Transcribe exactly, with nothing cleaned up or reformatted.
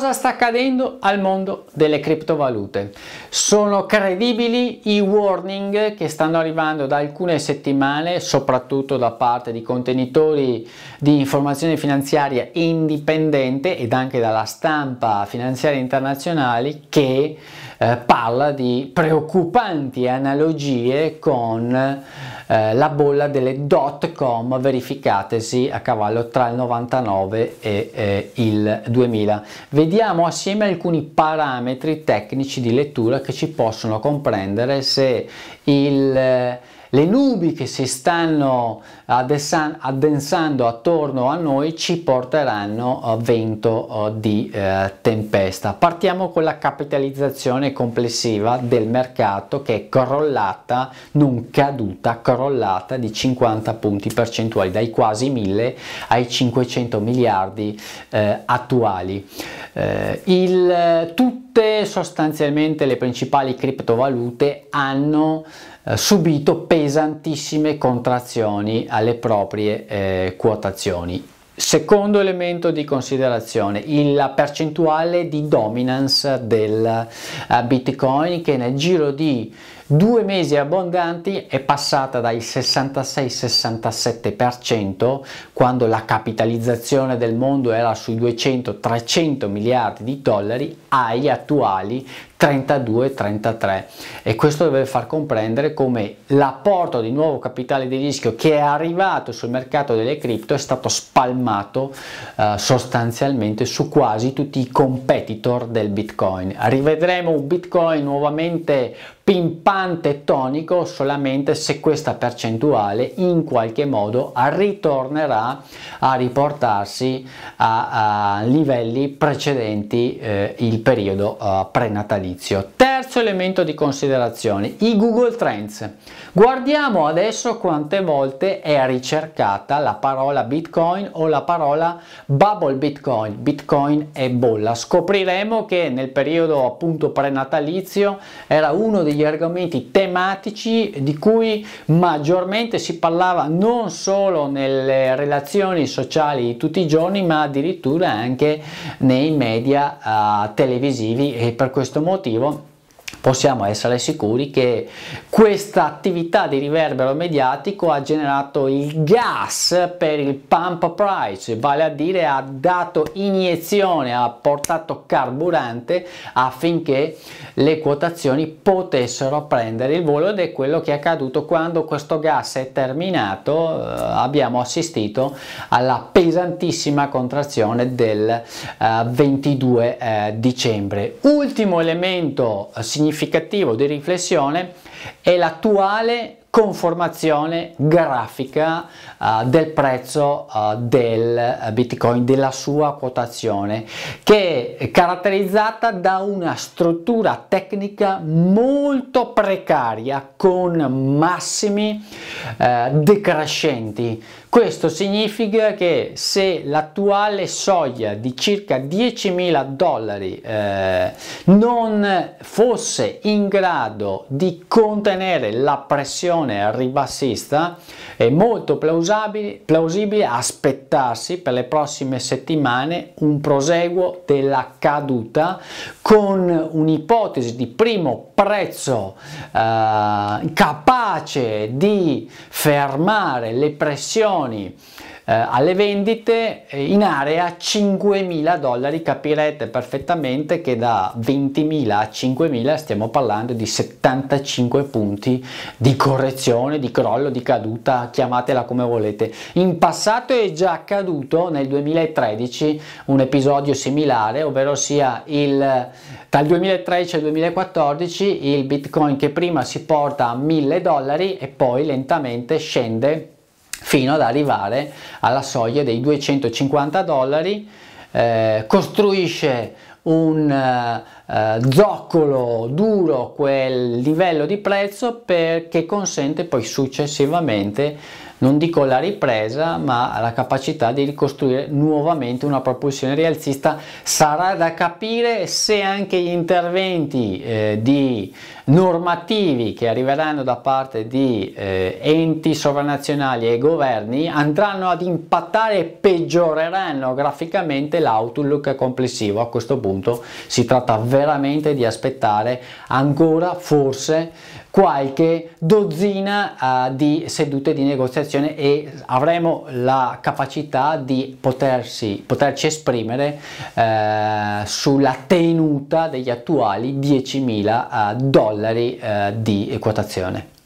cosa sta accadendo al mondo delle criptovalute. Sono credibili i warning che stanno arrivando da alcune settimane, soprattutto da parte di contenitori di informazione finanziaria indipendente ed anche dalla stampa finanziaria internazionale, che eh, parla di preoccupanti analogie con eh, la bolla delle dot com verificatesi a cavallo tra il novantanove e eh, il duemila. Vediamo assieme alcuni parametri tecnici di lettura che ci possono comprendere se il, le nubi che si stanno addensando attorno a noi ci porteranno vento di tempesta. Partiamo con la capitalizzazione complessiva del mercato, che è crollata, non caduta, crollata di cinquanta punti percentuali, dai quasi mille ai cinquecento miliardi eh, attuali. Eh, il, tutte sostanzialmente le principali criptovalute hanno eh, subito pesantissime contrazioni alle proprie eh, quotazioni. Secondo elemento di considerazione, la percentuale di dominance del uh, Bitcoin, che nel giro di due mesi abbondanti è passata dai sessantasei sessantasette per cento, quando la capitalizzazione del mondo era sui duecento trecento miliardi di dollari, agli attuali trentadue trentatré, e questo deve far comprendere come l'apporto di nuovo capitale di rischio che è arrivato sul mercato delle cripto è stato spalmato eh, sostanzialmente su quasi tutti i competitor del Bitcoin. Rivedremo un Bitcoin nuovamente pimpante e tonico solamente se questa percentuale in qualche modo ritornerà a riportarsi a, a livelli precedenti eh, il periodo eh, prenatalizio. Terzo elemento di considerazione, i Google Trends. Guardiamo adesso quante volte è ricercata la parola Bitcoin o la parola bubble Bitcoin, Bitcoin e bolla. Scopriremo che nel periodo appunto prenatalizio era uno degli argomenti tematici di cui maggiormente si parlava, non solo nelle relazioni sociali di tutti i giorni, ma addirittura anche nei media uh, televisivi, e per questo motivo possiamo essere sicuri che questa attività di riverbero mediatico ha generato il gas per il pump price, vale a dire ha dato iniezione, ha portato carburante affinché le quotazioni potessero prendere il volo, ed è quello che è accaduto. Quando questo gas è terminato, eh, abbiamo assistito alla pesantissima contrazione del eh, ventidue eh, dicembre. Ultimo elemento significativo significativo di riflessione è l'attuale conformazione grafica uh, del prezzo uh, del Bitcoin, della sua quotazione, che è caratterizzata da una struttura tecnica molto precaria con massimi uh, decrescenti. Questo significa che se l'attuale soglia di circa diecimila dollari eh, non fosse in grado di contenere la pressione ribassista, è molto plausibile, plausibile aspettarsi per le prossime settimane un proseguo della caduta, con un'ipotesi di primo prezzo eh, capace di fermare le pressioni alle vendite in area cinquemila dollari. Capirete perfettamente che da ventimila a cinquemila stiamo parlando di settantacinque punti di correzione, di crollo, di caduta, chiamatela come volete. In passato è già accaduto nel duemilatredici un episodio similare, ovvero sia il dal duemilatredici al duemilaquattordici il Bitcoin che prima si porta a mille dollari e poi lentamente scende fino ad arrivare alla soglia dei duecentocinquanta dollari, eh, costruisce un eh, zoccolo duro quel livello di prezzo, perché consente poi successivamente non dico la ripresa, ma la capacità di ricostruire nuovamente una propulsione rialzista. Sarà da capire se anche gli interventi eh, di normativi che arriveranno da parte di eh, enti sovranazionali e governi andranno ad impattare e peggioreranno graficamente l'outlook complessivo. A questo punto si tratta veramente di aspettare ancora forse qualche dozzina uh, di sedute di negoziazione e avremo la capacità di potersi, poterci esprimere uh, sulla tenuta degli attuali diecimila uh, dollari uh, di quotazione.